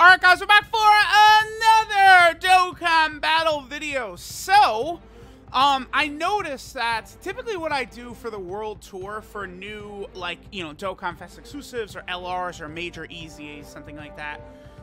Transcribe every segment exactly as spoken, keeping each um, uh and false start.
Alright guys, we're back for another Dokkan Battle video. So, um, I noticed that typically what I do for the World Tour for new, like, you know, Dokkan Fest exclusives or L Rs or major E Z As, something like that,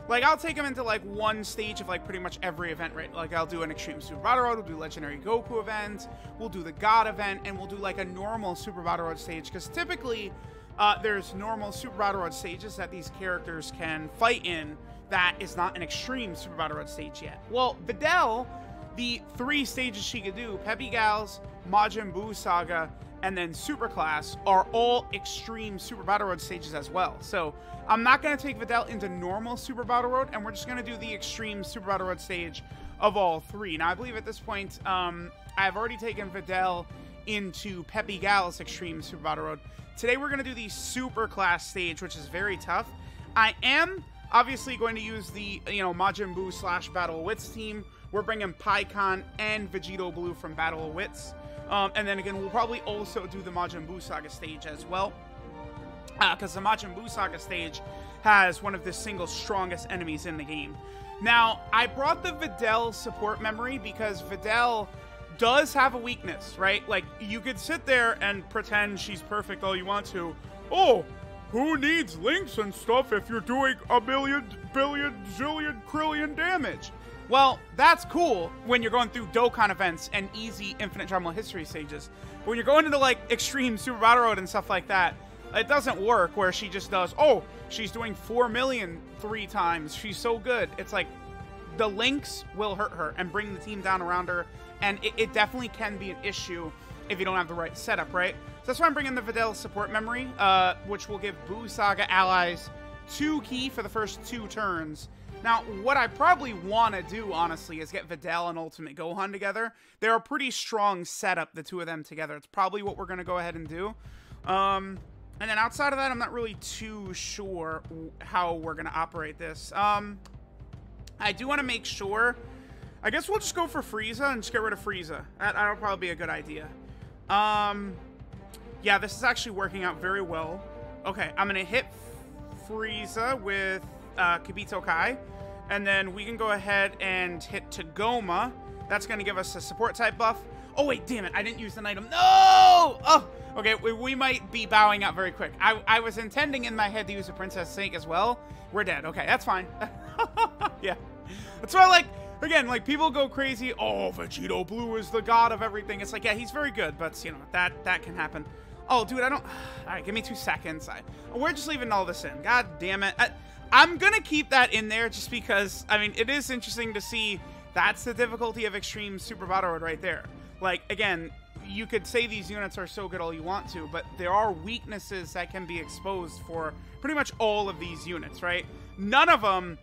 like, I'll take them into, like, one stage of, like, pretty much every event, right? Like, I'll do an Extreme Super Battle Road, we'll do Legendary Goku event, we'll do the God event, and we'll do, like, a normal Super Battle Road stage, because typically uh, there's normal Super Battle Road stages that these characters can fight in that is not an Extreme Super Battle Road stage yet. Well, Videl, the three stages she could do, Peppy Gals, Majin Buu Saga, and then Super Class are all Extreme Super Battle Road stages as well. So I'm not going to take Videl into normal Super Battle Road, and we're just going to do the Extreme Super Battle Road stage of all three. Now, I believe at this point, um, I've already taken Videl into Peppy Gals Extreme Super Battle Road. Today, we're going to do the Super Class stage, which is very tough. I am obviously going to use the, you know, Majin Buu slash Battle of Wits team. We're bringing Pikkon and Vegito Blue from Battle of Wits. Um, and then again, we'll probably also do the Majin Buu Saga stage as well, because uh, the Majin Buu Saga stage has one of the single strongest enemies in the game. Now, I brought the Videl support memory because Videl does have a weakness, right? Like, you could sit there and pretend she's perfect all you want to. Oh, who needs links and stuff if you're doing a million, billion, zillion, krillion damage? Well, that's cool when you're going through Dokkan events and easy Infinite Drama History stages. But when you're going into, like, Extreme Super Battle Road and stuff like that, it doesn't work where she just does, oh, she's doing four million three times. She's so good. It's like the links will hurt her and bring the team down around her. And it, it definitely can be an issue if you don't have the right setup, right? So that's why I'm bringing the Videl support memory, uh, which will give Buu Saga allies two key for the first two turns. Now, what I probably want to do, honestly, is get Videl and Ultimate Gohan together. They're a pretty strong setup, the two of them together. It's probably what we're going to go ahead and do. Um, and then outside of that, I'm not really too sure how we're going to operate this. Um, I do want to make sure, I guess we'll just go for Frieza and just get rid of Frieza. That, that'll probably be a good idea. Um, yeah, this is actually working out very well. Okay, I'm going to hit Frieza with Uh, Kibito Kai, and then we can go ahead and hit Tagoma. That's going to give us a support type buff. Oh wait, damn it, I didn't use an item. No! Oh! Okay, we, we might be bowing out very quick. I, I was intending in my head to use a Princess Sync as well. We're dead. Okay, that's fine. Yeah. That's why, like, again, like, people go crazy, oh, Vegito Blue is the god of everything. It's like, yeah, he's very good, but, you know, that, that can happen. Oh, dude, I don't... Alright, give me two seconds. I... We're just leaving all this in. God damn it. I... I'm going to keep that in there just because, I mean, it is interesting to see. That's the difficulty of Extreme Super Battle Road right there. Like, again, you could say these units are so good all you want to, but there are weaknesses that can be exposed for pretty much all of these units, right? None of them,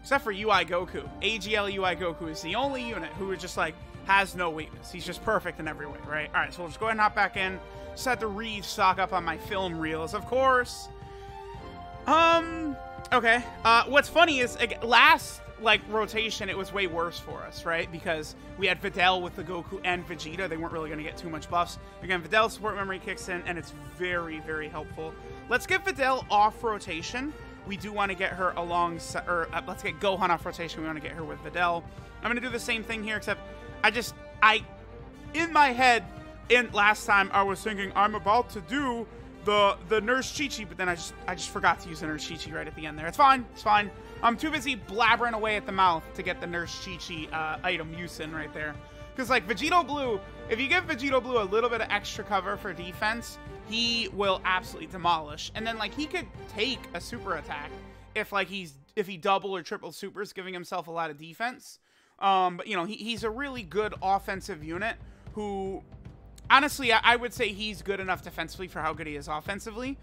except for U I Goku. A G L U I Goku is the only unit who is just, like, has no weakness. He's just perfect in every way, right? All right, so we'll just go ahead and hop back in. Just had to restock up on my film reels, of course. Um, okay. Uh, what's funny is, like, last, like, rotation, it was way worse for us, right? Because we had Videl with the Goku and Vegeta. They weren't really going to get too much buffs. Again, Videl's support memory kicks in, and it's very, very helpful. Let's get Videl off rotation. We do want to get her along, or uh, let's get Gohan off rotation. We want to get her with Videl. I'm going to do the same thing here, except I just, I, in my head, in last time, I was thinking, I'm about to do The, the Nurse Chi-Chi, but then I just I just forgot to use the Nurse Chi-Chi right at the end there. It's fine. It's fine. I'm too busy blabbering away at the mouth to get the Nurse Chi-Chi uh, item use in right there. Because, like, Vegito Blue, if you give Vegito Blue a little bit of extra cover for defense, he will absolutely demolish. And then, like, he could take a super attack if, like, he's if he double or triple supers, giving himself a lot of defense. Um, but, you know, he, he's a really good offensive unit who... Honestly, I would say he's good enough defensively for how good he is offensively,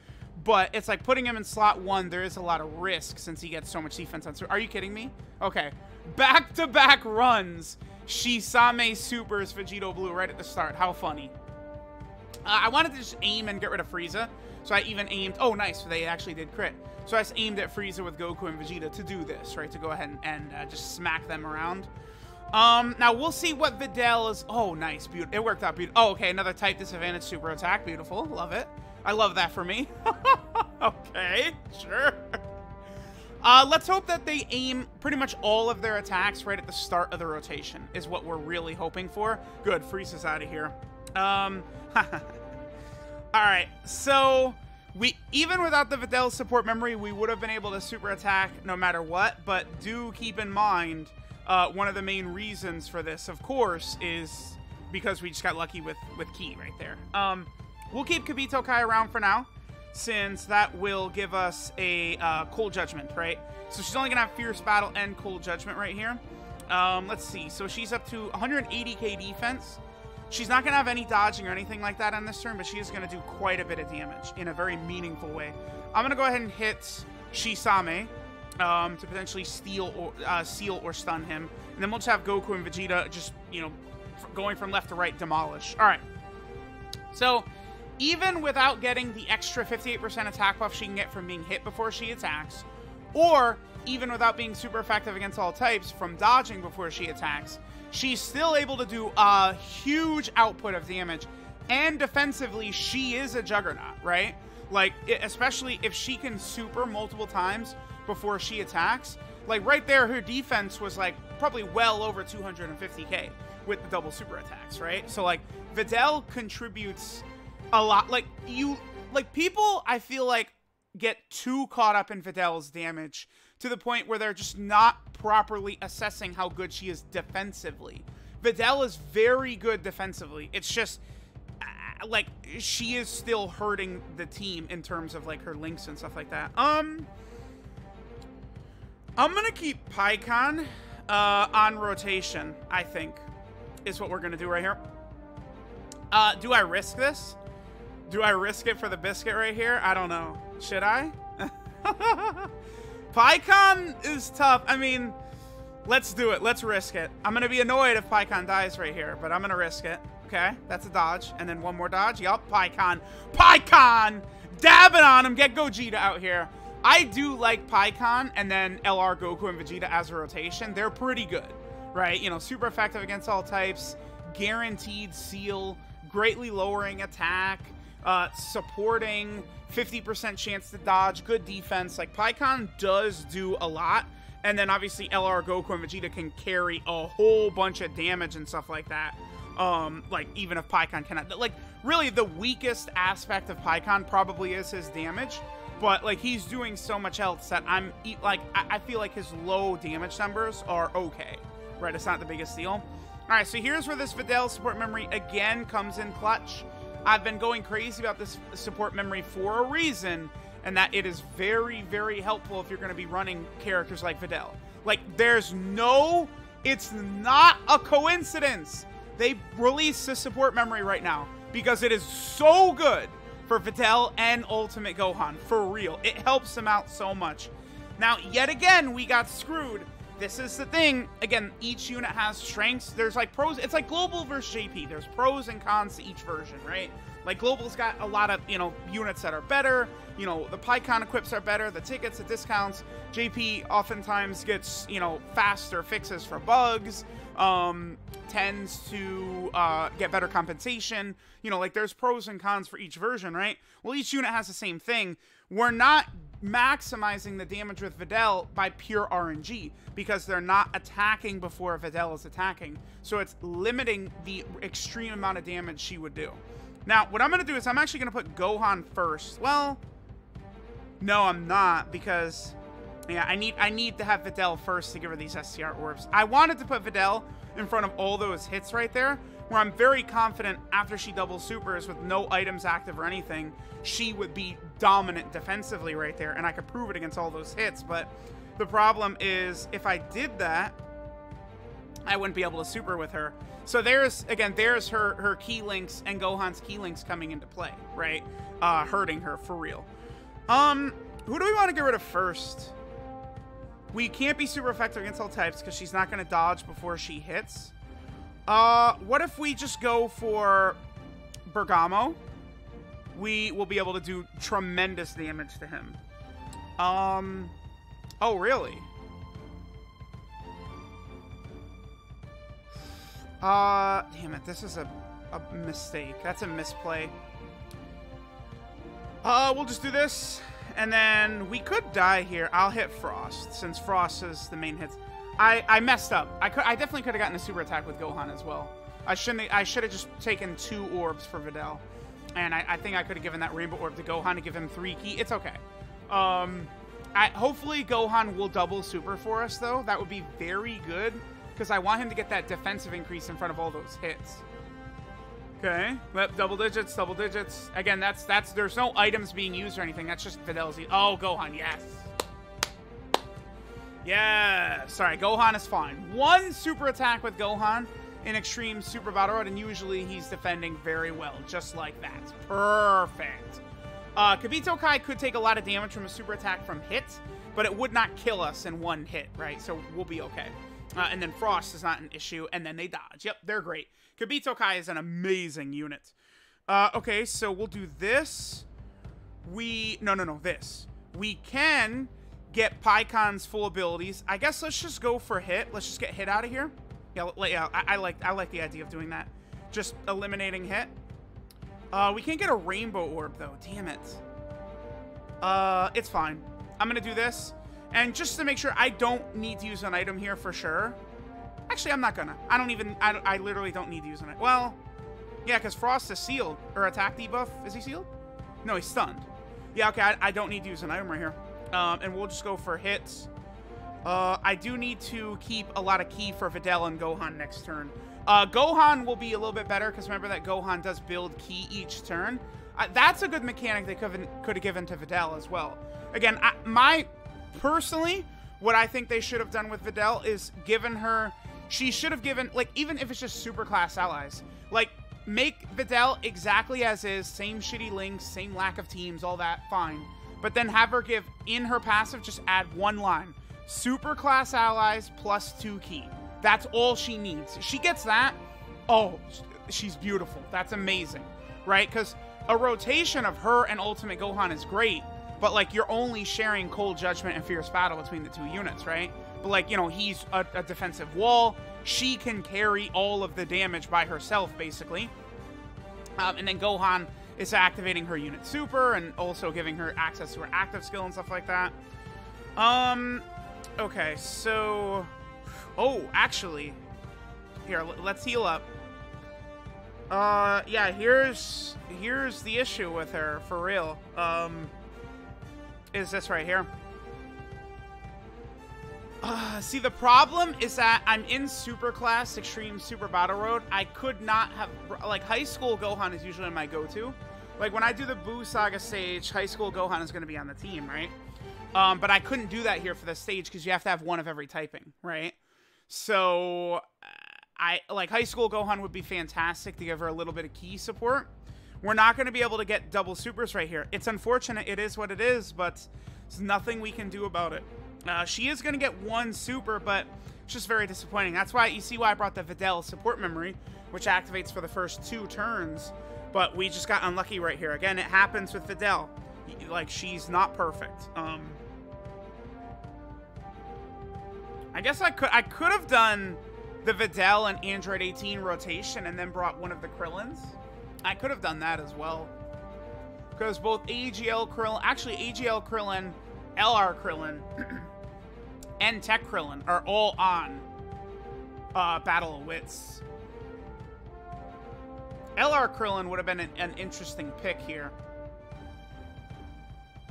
but it's like putting him in slot one, there is a lot of risk since he gets so much defense on. Are you kidding me? Okay. Back-to-back runs. Shisami supers Vegito Blue right at the start. How funny. Uh, I wanted to just aim and get rid of Frieza, so I even aimed. Oh, nice. They actually did crit. So I just aimed at Frieza with Goku and Vegeta to do this, right? To go ahead and, and uh, just smack them around. Um, now we'll see what Videl is. Oh, nice. Beautiful. It worked out beautiful. Oh, okay. Another type disadvantage super attack. Beautiful. Love it. I love that for me. Okay. Sure. Uh, let's hope that they aim pretty much all of their attacks right at the start of the rotation is what we're really hoping for. Good, Frieza's out of here. Um, Alright, so we even without the Videl support memory, we would have been able to super attack no matter what, but do keep in mind uh, one of the main reasons for this, of course, is because we just got lucky with, with Ki right there. Um, we'll keep Kibito Kai around for now, since that will give us a uh, Cold Judgment, right? So she's only going to have Fierce Battle and Cold Judgment right here. Um, let's see. So she's up to one hundred eighty K defense. She's not going to have any dodging or anything like that on this turn, but she is going to do quite a bit of damage in a very meaningful way. I'm going to go ahead and hit Shisami um, to potentially steal or, uh, seal or stun him. And then we'll just have Goku and Vegeta just, you know, going from left to right, demolish. All right. So even without getting the extra fifty-eight percent attack buff she can get from being hit before she attacks, or even without being super effective against all types from dodging before she attacks, she's still able to do a huge output of damage. And defensively, she is a juggernaut, right? Like, especially if she can super multiple times before she attacks. Like, right there, her defense was, like, probably well over two hundred fifty K with the double super attacks, right? So, like, Videl contributes a lot. Like, you, like, people, I feel like, get too caught up in Videl's damage to the point where they're just not properly assessing how good she is defensively. Videl is very good defensively. It's just, uh, like, she is still hurting the team in terms of, like, her links and stuff like that. Um, I'm gonna keep Pikkon uh, on rotation, I think, is what we're gonna do right here. Uh, do I risk this? Do I risk it for the biscuit right here? I don't know. Should I? Pikkon is tough. I mean, let's do it. Let's risk it. I'm going to be annoyed if Pikkon dies right here, but I'm going to risk it. Okay, that's a dodge. And then one more dodge. Yup, Pikkon. Pikkon! Dabbing on him. Get Gogeta out here. I do like Pikkon and then L R Goku and Vegeta as a rotation. They're pretty good, right? You know, super effective against all types. Guaranteed seal. Greatly lowering attack. Uh, supporting, fifty percent chance to dodge, good defense. Like, Pikkon does do a lot. And then, obviously, L R Goku and Vegeta can carry a whole bunch of damage and stuff like that. Um, like, even if Pikkon cannot... Like, really, the weakest aspect of Pikkon probably is his damage. But, like, he's doing so much else that I'm... Like, I, I feel like his low damage numbers are okay. Right? It's not the biggest deal. All right, so here's where this Videl support memory, again, comes in clutch. I've been going crazy about this support memory for a reason, and that it is very, very helpful if you're going to be running characters like Videl. Like, there's no... It's not a coincidence. They released this support memory right now because it is so good for Videl and Ultimate Gohan, for real. It helps them out so much. Now, yet again, we got screwed. This is the thing. Again, each unit has strengths. There's like pros. It's like global versus J P. There's pros and cons to each version, right? Like global's got a lot of, you know, units that are better. You know, the Pikkon equips are better. The tickets, the discounts. J P oftentimes gets, you know, faster fixes for bugs. Um, tends to uh, get better compensation. You know, like there's pros and cons for each version, right? Well, each unit has the same thing. We're not maximizing the damage with Videl by pure R N G because they're not attacking before Videl is attacking. So it's limiting the extreme amount of damage she would do. Now, what I'm going to do is I'm actually going to put Gohan first. Well, no, I'm not because, yeah, I need I need to have Videl first to give her these S C R orbs. I wanted to put Videl in front of all those hits right there, where I'm very confident after she double supers with no items active or anything, she would be dominant defensively right there, and I could prove it against all those hits. But the problem is, if I did that, I wouldn't be able to super with her. So there's, again, there's her, her key links and Gohan's key links coming into play, right? Uh, hurting her, for real. Um, who do we want to get rid of first? We can't be super effective against all types because she's not going to dodge before she hits. Uh, what if we just go for Bergamo? We will be able to do tremendous damage to him. Um, oh, really? Uh, damn it. This is a, a mistake. That's a misplay. Uh, we'll just do this. And then we could die here. I'll hit Frost, since Frost is the main hits. I, I messed up. I, could, I definitely could have gotten a super attack with Gohan as well. I shouldn't. I should have just taken two orbs for Videl. And I, I think I could have given that rainbow orb to Gohan to give him three ki. It's okay. Um, I, hopefully Gohan will double super for us, though. That would be very good, because I want him to get that defensive increase in front of all those hits. Okay, yep, double digits, double digits. Again, that's, that's, there's no items being used or anything. That's just Fidelity. Oh, Gohan, yes. Yeah, sorry, Gohan is fine. One super attack with Gohan in Extreme Super Battle Road, and usually he's defending very well, just like that. Perfect. Uh, Kibito Kai could take a lot of damage from a super attack from Hit, but it would not kill us in one hit, right? So we'll be okay. Uh, and then Frost is not an issue, and then they dodge. Yep, they're great. Kibito Kai is an amazing unit. Uh, okay, so we'll do this. We... No, no, no, this. We can get Pikkon's full abilities. I guess let's just go for Hit. Let's just get Hit out of here. Yeah, yeah I, I, like, I like the idea of doing that. Just eliminating Hit. Uh, we can't get a Rainbow Orb, though. Damn it. Uh, it's fine. I'm going to do this. And just to make sure, I don't need to use an item here for sure. Actually, I'm not gonna. I don't even, I, I literally don't need to use an item. Well, yeah, because Frost is sealed. Or attack debuff. Is he sealed? No, he's stunned. Yeah, okay, I, I don't need to use an item right here. Um, and we'll just go for hits. Uh, I do need to keep a lot of ki for Videl and Gohan next turn. Uh, Gohan will be a little bit better, because remember that Gohan does build ki each turn. Uh, that's a good mechanic they could have given to Videl as well. Again, I, my... Personally, what I think they should have done with Videl is given her... She should have given... Like, even if it's just super class allies. Like, make Videl exactly as is. Same shitty links, same lack of teams, all that. Fine. But then have her give... In her passive, just add one line. Super class allies plus two ki. That's all she needs. If she gets that... Oh, she's beautiful. That's amazing. Right? Because a rotation of her and Ultimate Gohan is great. But, like, you're only sharing Cold Judgment and Fierce Battle between the two units, right? But, like, you know, he's a, a defensive wall. She can carry all of the damage by herself, basically. Um, and then Gohan is activating her unit super and also giving her access to her active skill and stuff like that. Um, okay, so... Oh, actually. Here, let's heal up. Uh, yeah, here's... Here's the issue with her, for real. Um... Is this right here. Uh, see, the problem is that I'm in Super Class, Extreme Super Battle Road. I could not have... Like, High School Gohan is usually my go-to. Like, when I do the Buu Saga stage, High School Gohan is going to be on the team, right? Um, but I couldn't do that here for the stage because you have to have one of every typing, right? So, I like, High School Gohan would be fantastic to give her a little bit of key support. We're not going to be able to get double supers right here. It's unfortunate. It is what it is, but there's nothing we can do about it. Uh, she is going to get one super, but it's just very disappointing. That's why you see why I brought the Videl support memory, which activates for the first two turns. But we just got unlucky right here. Again, it happens with Videl. Like, she's not perfect. Um, I guess I could I could have done the Videl and Android eighteen rotation and then brought one of the Krillins. I could have done that as well. Because both A G L Krillin, actually A G L Krillin, L R Krillin, and Tech Krillin are all on uh, Battle of Wits. L R Krillin would have been an, an interesting pick here.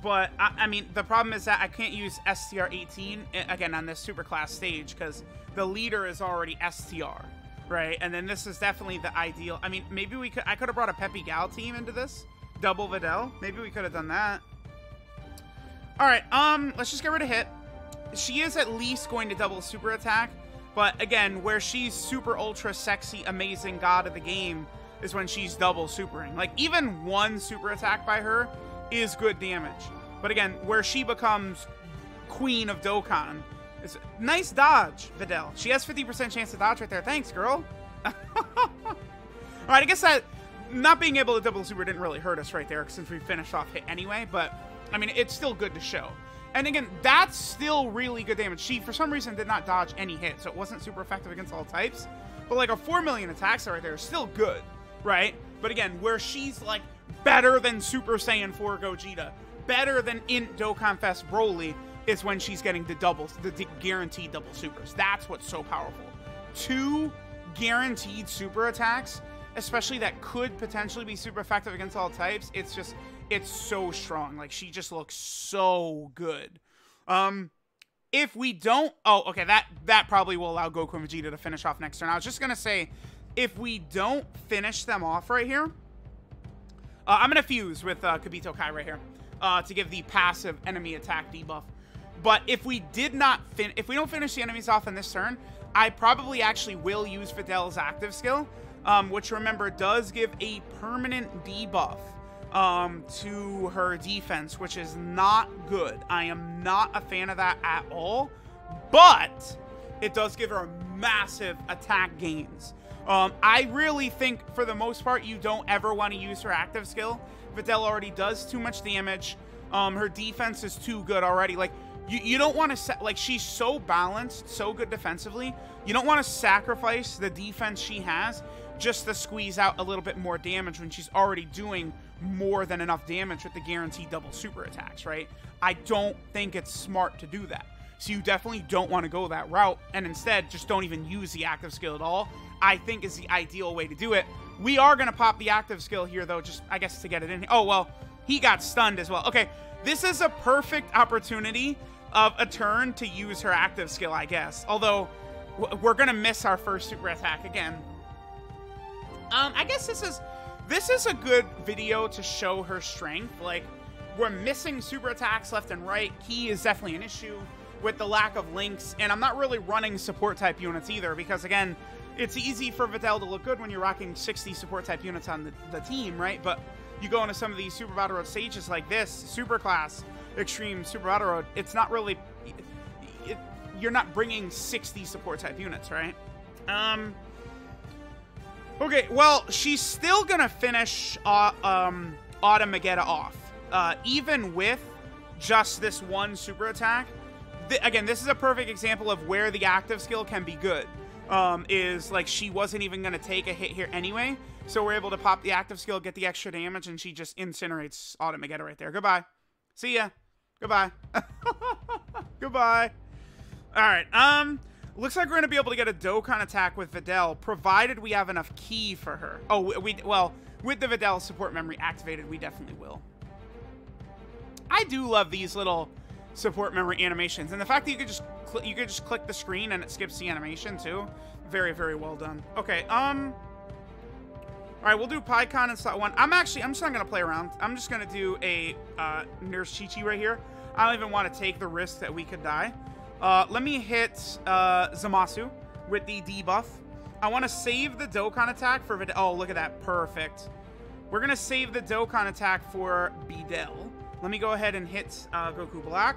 But, I, I mean, the problem is that I can't use S T R eighteen, again, on this Superclass stage, because the leader is already S T R. Right, and then this is definitely the ideal. I mean, maybe we could... I could have brought a Peppy Gal team into this. Double Videl. Maybe we could have done that. Alright, um, let's just get rid of Hit. She is at least going to double super attack. But, again, where she's super ultra sexy, amazing god of the game is when she's double supering. Like, even one super attack by her is good damage. But, again, where she becomes Queen of Dokkan... Nice dodge, Videl. She has fifty percent chance to dodge right there. Thanks, girl. Alright, I guess that not being able to double super didn't really hurt us right there since we finished off Hit anyway, but I mean, it's still good to show. And again, that's still really good damage. She, for some reason, did not dodge any hit, so it wasn't super effective against all types, but like a four million attacks right there is still good, right? But again, where she's like better than Super Saiyan four Gogeta, better than in Dokkan Fest Broly is when she's getting the doubles, the, the guaranteed double supers. That's what's so powerful. Two guaranteed super attacks, especially that could potentially be super effective against all types. It's just, it's so strong. Like, she just looks so good. Um, if we don't, oh, okay, that, that probably will allow Goku and Vegeta to finish off next turn. I was just going to say, if we don't finish them off right here, uh, I'm going to fuse with uh, Kibito Kai right here uh, to give the passive enemy attack debuff. But if we did not fin if we don't finish the enemies off in this turn, I probably actually will use Fidel's active skill, um, which, remember, does give a permanent debuff um, to her defense, which is not good. I am not a fan of that at all, but it does give her a massive attack gains. Um, I really think, for the most part, you don't ever want to use her active skill. Videl already does too much damage. Um, her defense is too good already. Like, you, you don't want to set, like, she's so balanced, so good defensively. You don't want to sacrifice the defense she has just to squeeze out a little bit more damage when she's already doing more than enough damage with the guaranteed double super attacks, right? I don't think it's smart to do that. So you definitely don't want to go that route, and instead just don't even use the active skill at all, I think, is the ideal way to do it. We are going to pop the active skill here, though, just, I guess, to get it in here. Oh, well, he got stunned as well. Okay, this is a perfect opportunity of a turn to use her active skill, I guess. Although, we're going to miss our first super attack again. Um, I guess this is, this is a good video to show her strength. Like, we're missing super attacks left and right. Ki is definitely an issue with the lack of links, and I'm not really running support type units either, because, again, it's easy for Videl to look good when you're rocking sixty support type units on the, the team, right? But you go into some of these Super Battle Road stages like this, Super Class, Extreme Super Battle Road, it's not really, it, it, you're not bringing sixty support type units, right? Um, okay, well, she's still gonna finish uh, um, Automagetta off, uh, even with just this one super attack. Th again, this is a perfect example of where the active skill can be good. Um, is like she wasn't even going to take a hit here anyway, so we're able to pop the active skill, get the extra damage, and she just incinerates Automagetta right there. Goodbye. See ya. Goodbye. Goodbye. All right. Um, looks like we're going to be able to get a Dokkan attack with Videl, provided we have enough Ki for her. Oh, we, we well, with the Videl support memory activated, we definitely will. I do love these little support memory animations, and the fact that you could just you could just click the screen and it skips the animation too. Very, very well done. Okay. Um. All right, we'll do Pikkon in slot one. I'm actually I'm just not gonna play around. I'm just gonna do a uh, Nurse Chi-Chi right here. I don't even want to take the risk that we could die. Uh, let me hit uh, Zamasu with the debuff. I want to save the Dokkan attack for Videl. Oh, look at that, perfect. We're gonna save the Dokkan attack for Videl. Let me go ahead and hit uh, Goku Black,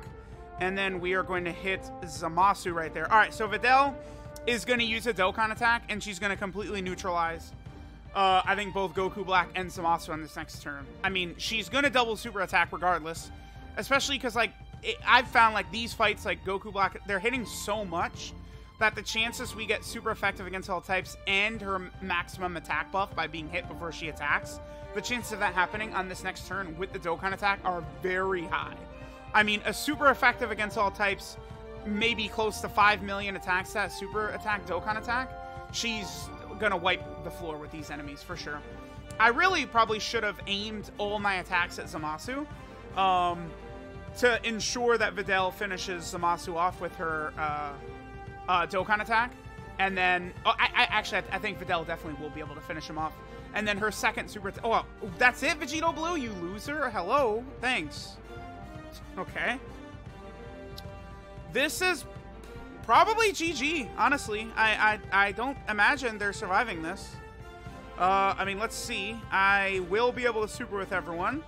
and then we are going to hit Zamasu right there. All right, so Videl is going to use a Dokkan attack, and she's going to completely neutralize, uh, I think, both Goku Black and Zamasu on this next turn. I mean, she's going to double super attack regardless, especially because, like, it, I've found, like, these fights, like, Goku Black, they're hitting so much that the chances we get super effective against all types and her maximum attack buff by being hit before she attacks, the chances of that happening on this next turn with the Dokkan attack are very high. I mean, a super effective against all types, maybe close to five million attacks, that super attack, Dokkan attack, she's gonna wipe the floor with these enemies for sure. I really probably should have aimed all my attacks at Zamasu um, to ensure that Videl finishes Zamasu off with her uh, uh, Dokkan attack. And then, oh, I, I actually, I think Videl definitely will be able to finish him off. And then her second super, oh, that's it, Vegito Blue, you loser? Hello, thanks. Okay. This is probably G G, honestly. I, I, I don't imagine they're surviving this. Uh, I mean, let's see. I will be able to super with everyone.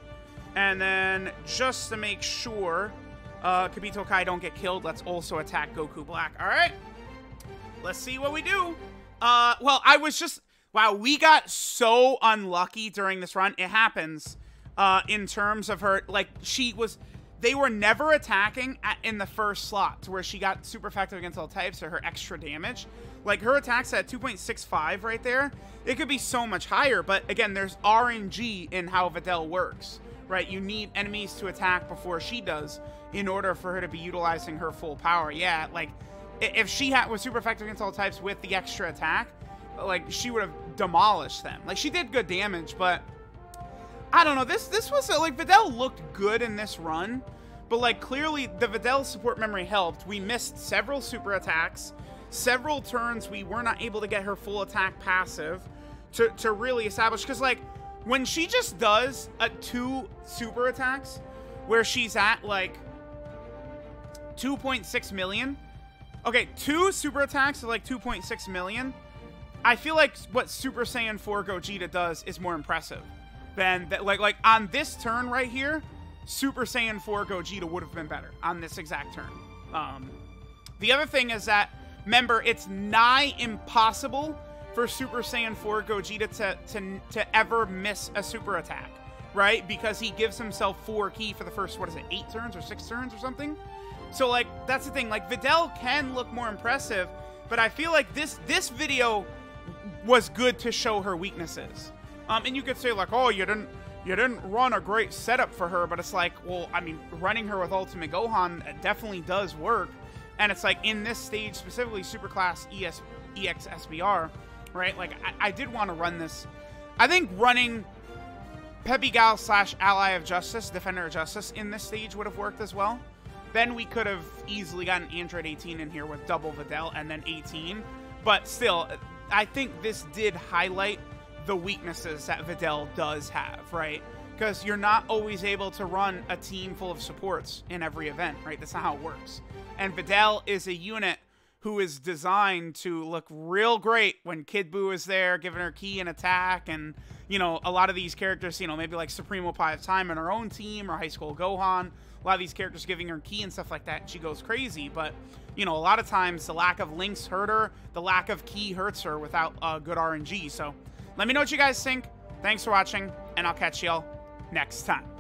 And then, just to make sure uh, Kibito Kai don't get killed, let's also attack Goku Black. All right. Let's see what we do. Uh, well, I was just... Wow, we got so unlucky during this run. It happens uh, in terms of her... Like, she was... They were never attacking at, in the first slot to where she got super effective against all types or her extra damage. Like, her attacks at two point six five right there. It could be so much higher, but again, there's R N G in how Videl works, right? You need enemies to attack before she does in order for her to be utilizing her full power. Yeah, like, if she had, was super effective against all types with the extra attack, like, she would have demolished them. Like, she did good damage, but I don't know. This this was, a, like, Videl looked good in this run, but, like, clearly the Videl support memory helped. We missed several super attacks, several turns we were not able to get her full attack passive to, to really establish. Because, like, when she just does a two super attacks where she's at, like, two point six million. Okay, two super attacks of, like, two point six million. I feel like what Super Saiyan four Gogeta does is more impressive than that. Like, like on this turn right here, Super Saiyan four Gogeta would have been better on this exact turn. Um, the other thing is that, remember, it's nigh impossible for Super Saiyan four Gogeta to, to, to ever miss a super attack, right? Because he gives himself four ki for the first, what is it, eight turns or six turns or something? So, like, that's the thing. Like, Videl can look more impressive, but I feel like this, this video was good to show her weaknesses. Um, and you could say, like, oh, you didn't, you didn't run a great setup for her, but it's like, well, I mean, running her with Ultimate Gohan definitely does work. And it's like, in this stage, specifically Super Class E X S B R, right? Like, I, I did want to run this. I think running Peppy Gal slash Ally of Justice, Defender of Justice in this stage would have worked as well. Then we could have easily gotten Android eighteen in here with double Videl and then eighteen. But still, I think this did highlight the weaknesses that Videl does have, right? Because you're not always able to run a team full of supports in every event, right? That's not how it works. And Videl is a unit who is designed to look real great when Kid Buu is there, giving her ki and attack, and, you know, a lot of these characters, you know, maybe like Supremo Pie of Time in her own team, or High School Gohan, a lot of these characters giving her ki and stuff like that, and she goes crazy. But, you know, a lot of times the lack of links hurt her, the lack of ki hurts her without uh, good R N G. So let me know what you guys think. Thanks for watching, and I'll catch y'all next time.